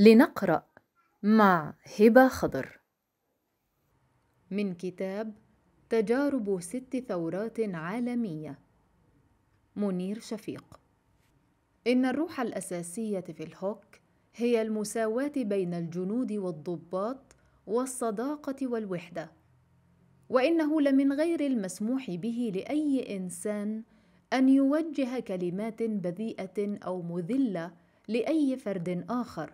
لنقرأ مع هبة خضر، من كتاب تجارب 6 ثورات عالمية، منير شفيق. إن الروح الأساسية في الهوك هي المساواة بين الجنود والضباط والصداقة والوحدة، وإنه لمن غير المسموح به لأي إنسان أن يوجه كلمات بذيئة أو مذلة لأي فرد آخر،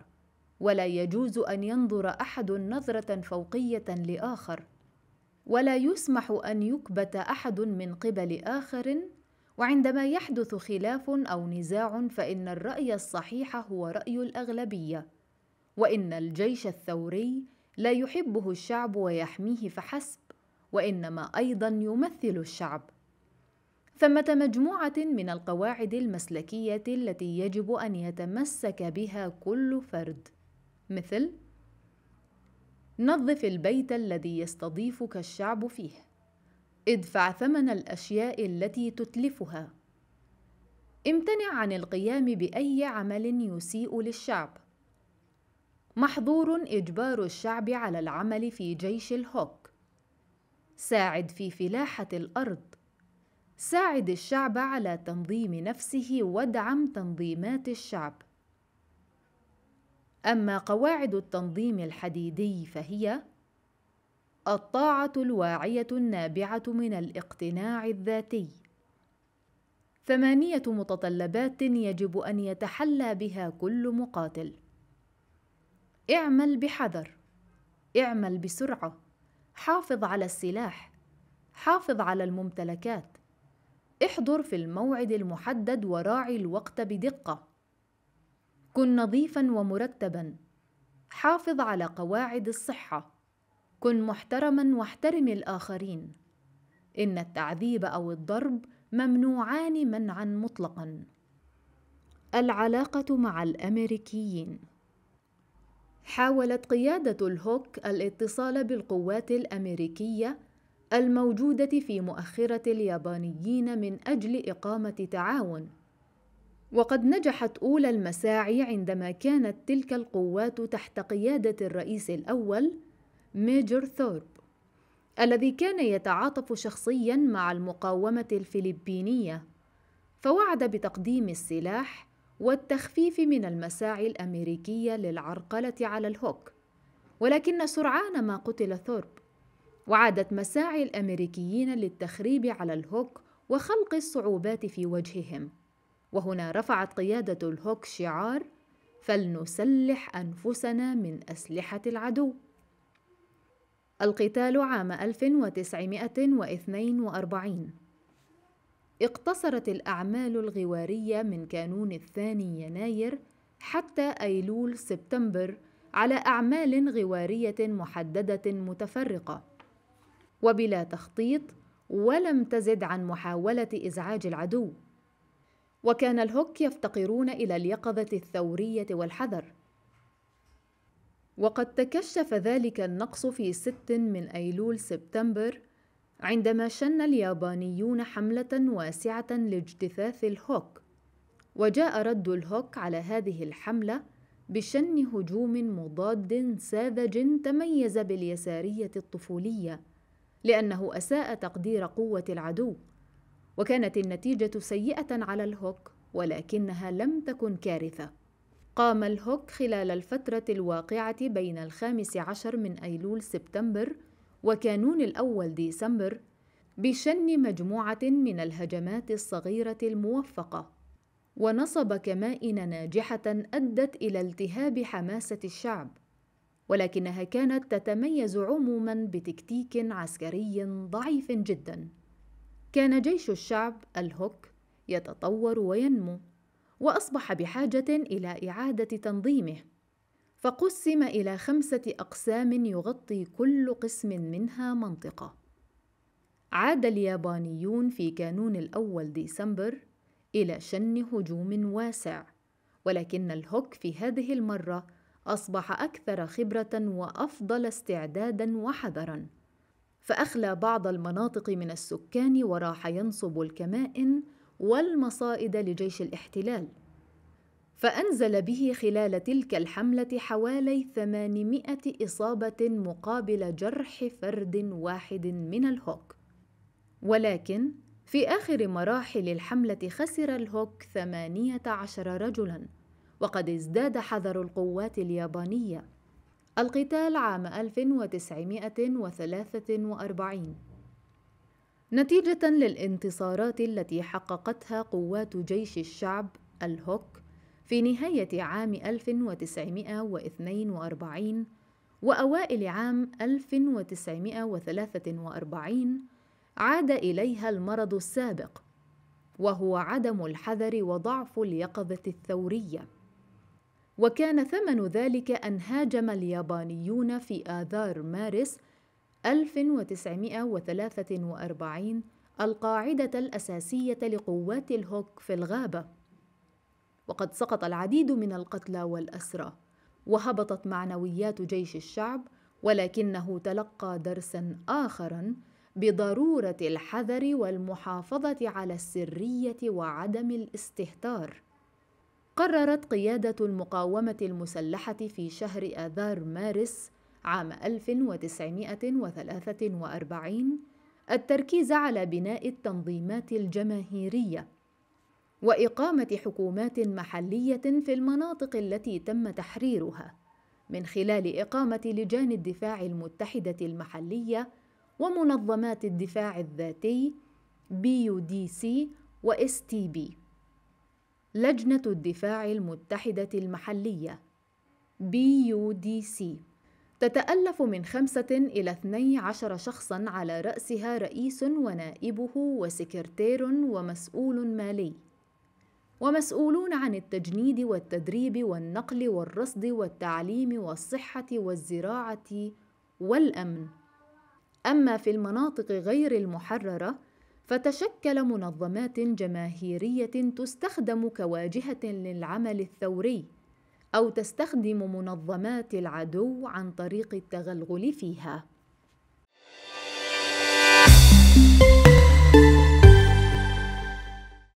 ولا يجوز أن ينظر أحد نظرة فوقية لآخر، ولا يسمح أن يكبت أحد من قبل آخر. وعندما يحدث خلاف أو نزاع فإن الرأي الصحيح هو رأي الأغلبية، وإن الجيش الثوري لا يحبه الشعب ويحميه فحسب، وإنما أيضا يمثل الشعب. ثمة مجموعة من القواعد المسلكية التي يجب أن يتمسك بها كل فرد، مثل: نظف البيت الذي يستضيفك الشعب فيه، ادفع ثمن الأشياء التي تتلفها، امتنع عن القيام بأي عمل يسيء للشعب. محظور إجبار الشعب على العمل في جيش الهوك. ساعد في فلاحة الأرض، ساعد الشعب على تنظيم نفسه وادعم تنظيمات الشعب. أما قواعد التنظيم الحديدي فهي: الطاعة الواعية النابعة من الاقتناع الذاتي. 8 متطلبات يجب أن يتحلى بها كل مقاتل: اعمل بحذر، اعمل بسرعة، حافظ على السلاح، حافظ على الممتلكات، احضر في الموعد المحدد وراعي الوقت بدقة، كن نظيفاً ومرتباً، حافظ على قواعد الصحة، كن محترماً واحترم الآخرين. إن التعذيب أو الضرب ممنوعان منعاً مطلقاً. العلاقة مع الأمريكيين. حاولت قيادة الهوك الاتصال بالقوات الأمريكية الموجودة في مؤخرة اليابانيين من أجل إقامة تعاون، وقد نجحت أولى المساعي عندما كانت تلك القوات تحت قيادة الرئيس الأول ميجر ثورب، الذي كان يتعاطف شخصياً مع المقاومة الفلبينية، فوعد بتقديم السلاح والتخفيف من المساعي الأمريكية للعرقلة على الهوك، ولكن سرعان ما قتل ثورب، وعادت مساعي الأمريكيين للتخريب على الهوك وخلق الصعوبات في وجههم. وهنا رفعت قيادة الهوك شعار: فلنسلح أنفسنا من أسلحة العدو. القتال عام 1942. اقتصرت الأعمال الغوارية من كانون 2 يناير حتى أيلول سبتمبر على أعمال غوارية محددة متفرقة وبلا تخطيط، ولم تزد عن محاولة إزعاج العدو. وكان الهوك يفتقرون إلى اليقظة الثورية والحذر، وقد تكشف ذلك النقص في 6 من أيلول سبتمبر عندما شن اليابانيون حملة واسعة لاجتثاث الهوك، وجاء رد الهوك على هذه الحملة بشن هجوم مضاد ساذج تميز باليسارية الطفولية، لأنه أساء تقدير قوة العدو، وكانت النتيجة سيئة على الهوك، ولكنها لم تكن كارثة. قام الهوك خلال الفترة الواقعة بين 15 من أيلول سبتمبر وكانون 1 ديسمبر بشن مجموعة من الهجمات الصغيرة الموفقة، ونصب كمائن ناجحة أدت إلى التهاب حماسة الشعب، ولكنها كانت تتميز عموماً بتكتيك عسكري ضعيف جداً. كان جيش الشعب الهوك يتطور وينمو، وأصبح بحاجة إلى إعادة تنظيمه، فقسم إلى 5 أقسام يغطي كل قسم منها منطقة. عاد اليابانيون في كانون 1 ديسمبر إلى شن هجوم واسع، ولكن الهوك في هذه المرة أصبح أكثر خبرة وأفضل استعداداً وحذراً، فأخلى بعض المناطق من السكان وراح ينصب الكمائن والمصائد لجيش الاحتلال. فأنزل به خلال تلك الحملة حوالي 800 إصابة مقابل جرح فرد واحد من الهوك. ولكن في آخر مراحل الحملة خسر الهوك 18 رجلاً، وقد ازداد حذر القوات اليابانية. القتال عام 1943. نتيجة للانتصارات التي حققتها قوات جيش الشعب الهوك في نهاية عام 1942 وأوائل عام 1943 عاد إليها المرض السابق، وهو عدم الحذر وضعف اليقظة الثورية. وكان ثمن ذلك أن هاجم اليابانيون في آذار مارس 1943 القاعدة الأساسية لقوات الهوك في الغابة، وقد سقط العديد من القتلى والأسرى، وهبطت معنويات جيش الشعب، ولكنه تلقى درساً آخراً بضرورة الحذر والمحافظة على السرية وعدم الاستهتار. قررت قيادة المقاومة المسلحة في شهر آذار مارس عام 1943 التركيز على بناء التنظيمات الجماهيرية وإقامة حكومات محلية في المناطق التي تم تحريرها من خلال إقامة لجان الدفاع المتحدة المحلية ومنظمات الدفاع الذاتي بيو دي سي وSTB، لجنة الدفاع المتحدة المحلية BUDC تتألف من 5 إلى 12 شخصاً، على رأسها رئيس ونائبه وسكرتير ومسؤول مالي، ومسؤولون عن التجنيد والتدريب والنقل والرصد والتعليم والصحة والزراعة والأمن. أما في المناطق غير المحررة فتشكل منظمات جماهيرية تستخدم كواجهة للعمل الثوري، أو تستخدم منظمات العدو عن طريق التغلغل فيها.